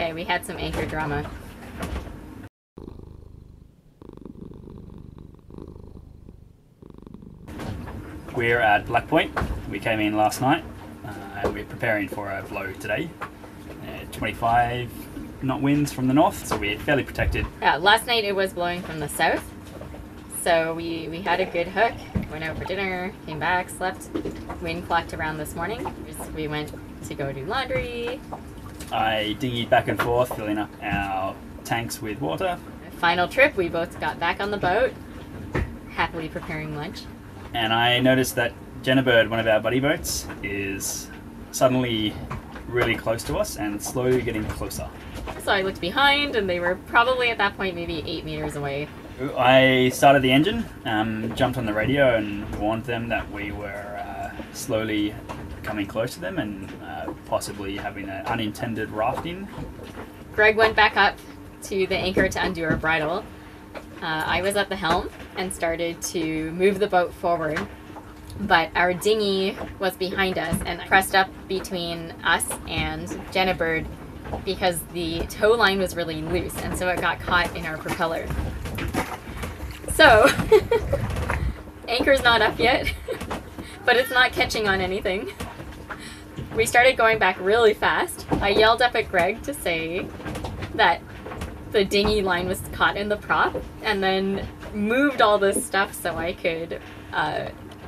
Okay, we had some anchor drama. We're at Black Point. We came in last night and we're preparing for a blow today. 25 knot winds from the north, so we're fairly protected. Last night it was blowing from the south, so we had a good hook. Went out for dinner, came back, slept. Wind clocked around this morning. We went to go do laundry. I dinghied back and forth, filling up our tanks with water. Final trip, we both got back on the boat, happily preparing lunch. And I noticed that Jennabird, one of our buddy boats, is suddenly really close to us and slowly getting closer. So I looked behind and they were probably at that point maybe 8 meters away. I started the engine, jumped on the radio and warned them that we were slowly coming close to them and possibly having an unintended rafting. Greg went back up to the anchor to undo our bridle. I was at the helm and started to move the boat forward, but our dinghy was behind us and pressed up between us and Jennabird because the tow line was really loose, and so it got caught in our propeller. So, anchor's not up yet, but it's not catching on anything. We started going back really fast. I yelled up at Greg to say that the dinghy line was caught in the prop, and then moved all this stuff so I could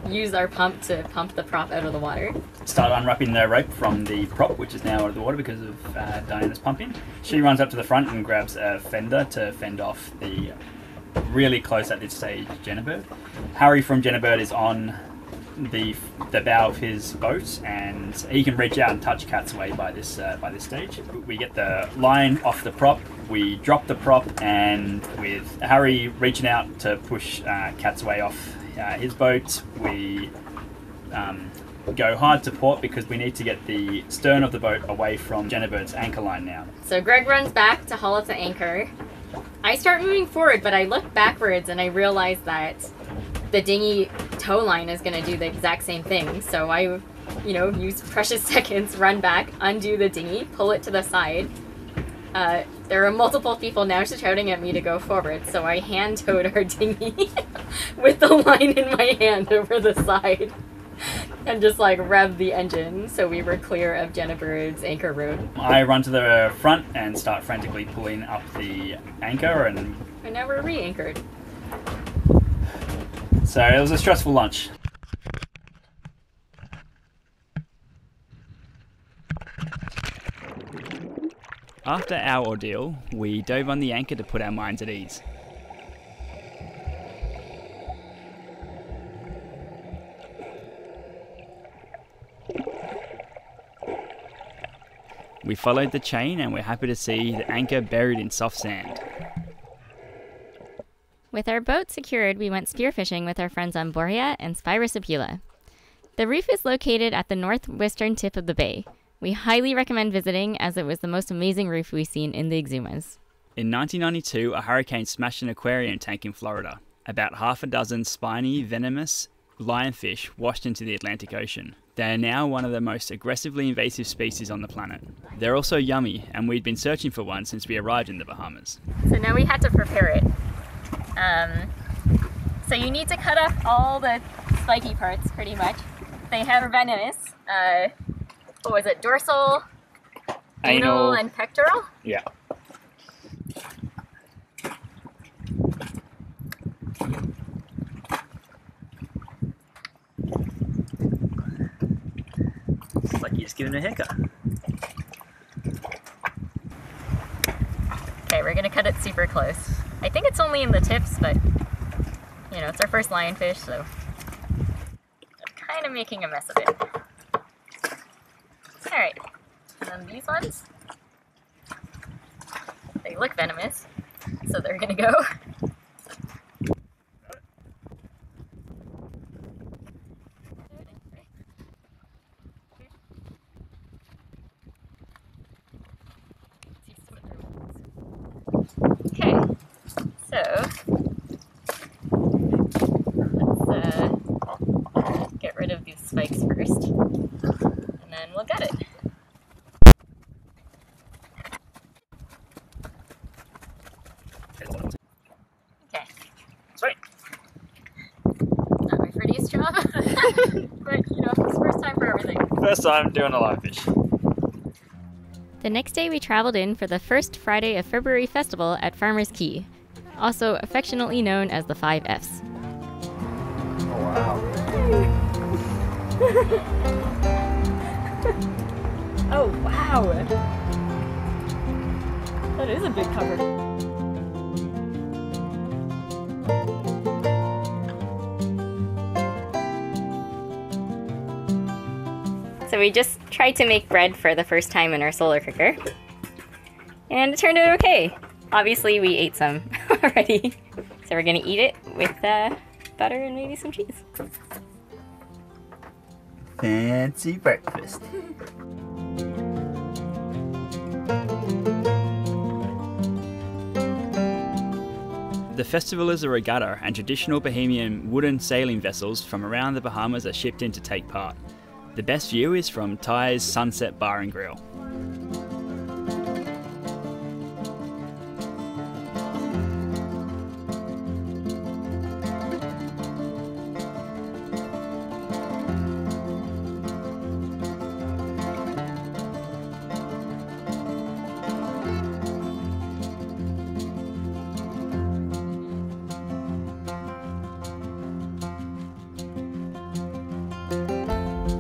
use our pump to pump the prop out of the water. Start unwrapping the rope from the prop, which is now out of the water because of Diana's pumping. She runs up to the front and grabs a fender to fend off the really close at this stage Jennabird. Harry from Jennabird is on the bow of his boat, and he can reach out and touch Cat's way by this stage. We get the line off the prop, we drop the prop, and with Harry reaching out to push Cat's way off his boat, we go hard to port because we need to get the stern of the boat away from Jennabird's anchor line now. So Greg runs back to haul up the anchor. I start moving forward, but I look backwards and I realize that the dinghy tow line is going to do the exact same thing. So I, use precious seconds, run back, undo the dinghy, pull it to the side. There are multiple people now shouting at me to go forward, so I hand towed our dinghy with the line in my hand over the side and just like rev the engine so we were clear of Jennabird's anchor road. I run to the front and start frantically pulling up the anchor, and now we're re-anchored. So it was a stressful lunch. After our ordeal, we dove on the anchor to put our minds at ease. We followed the chain and we're happy to see the anchor buried in soft sand. With our boat secured, we went spearfishing with our friends on Boreas and Spiraserpula. The reef is located at the northwestern tip of the bay. We highly recommend visiting as it was the most amazing reef we've seen in the Exumas. In 1992, a hurricane smashed an aquarium tank in Florida. About half a dozen spiny, venomous lionfish washed into the Atlantic Ocean. They are now one of the most aggressively invasive species on the planet. They're also yummy, and we'd been searching for one since we arrived in the Bahamas. So now we had to prepare it. So you need to cut off all the spiky parts, pretty much. They have venomous, dorsal, anal, and pectoral? Yeah. It's like you just give it a haircut. Okay, we're gonna cut it super close. I think it's only in the tips, but it's our first lionfish, so I'm kind of making a mess of it. Alright, and then these ones, they look venomous, so they're gonna go. First time doing a live fish. The next day we traveled in for the first Friday of February festival at Farmer's Cay, also affectionately known as the 5 F's. Oh wow. Oh wow. That is a big cover. So we just tried to make bread for the first time in our solar cooker, and it turned out okay. Obviously we ate some already, so we're gonna eat it with butter and maybe some cheese. Fancy breakfast. The festival is a regatta, and traditional Bahamian wooden sailing vessels from around the Bahamas are shipped in to take part. The best view is from Ty's Sunset Bar and Grill.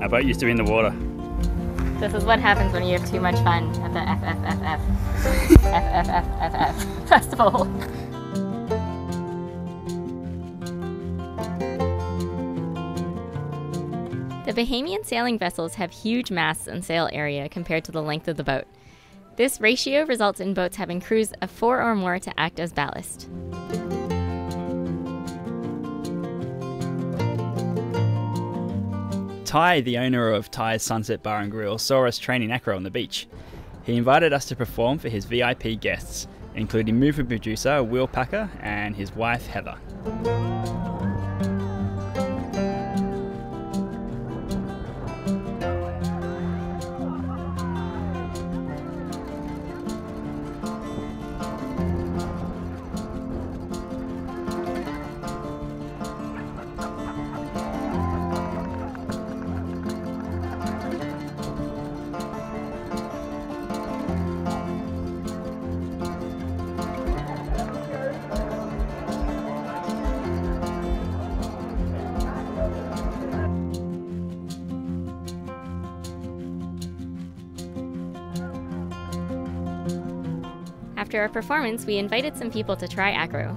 Our boat used to be in the water. This is what happens when you have too much fun at the FFFF festival. The Bahamian sailing vessels have huge masts and sail area compared to the length of the boat. This ratio results in boats having crews of 4 or more to act as ballast. Ty, the owner of Ty's Sunset Bar and Grill, saw us training mackerel on the beach. He invited us to perform for his VIP guests, including movie producer Will Packer and his wife Heather. After our performance, we invited some people to try acro.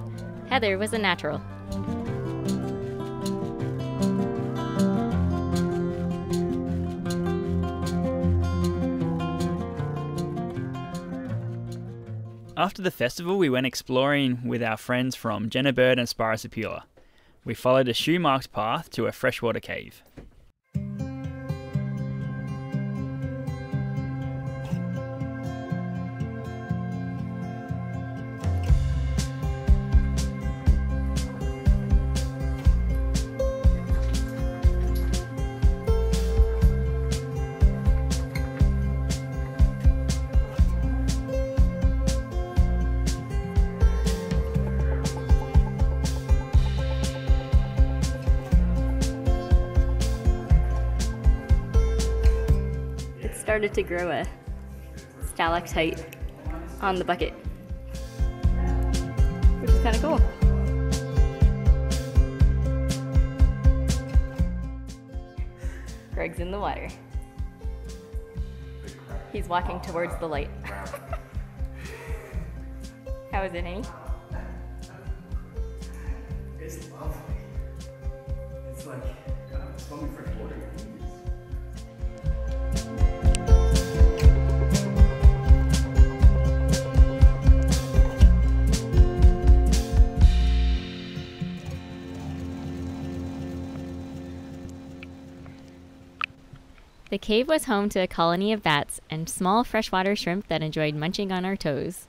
Heather was a natural. After the festival, we went exploring with our friends from Jennabird and Spiraserpula. We followed a shoe-marked path to a freshwater cave. Started to grow a stalactite on the bucket, which is kind of cool. Greg's in the water. He's walking towards the light. How is it, Amy? It's lovely. It's like swimming for water. The cave was home to a colony of bats and small freshwater shrimp that enjoyed munching on our toes.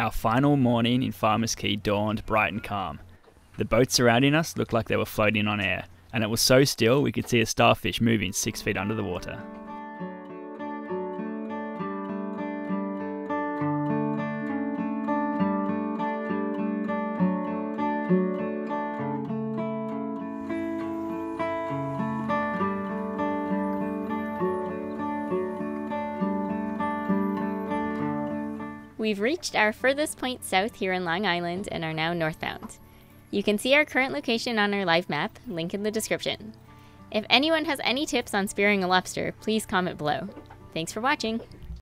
Our final morning in Farmer's Cay dawned bright and calm. The boats surrounding us looked like they were floating on air, and it was so still we could see a starfish moving 6 feet under the water. We've reached our furthest point south here in Long Island and are now northbound. You can see our current location on our live map, link in the description. If anyone has any tips on spearing a lobster, please comment below. Thanks for watching!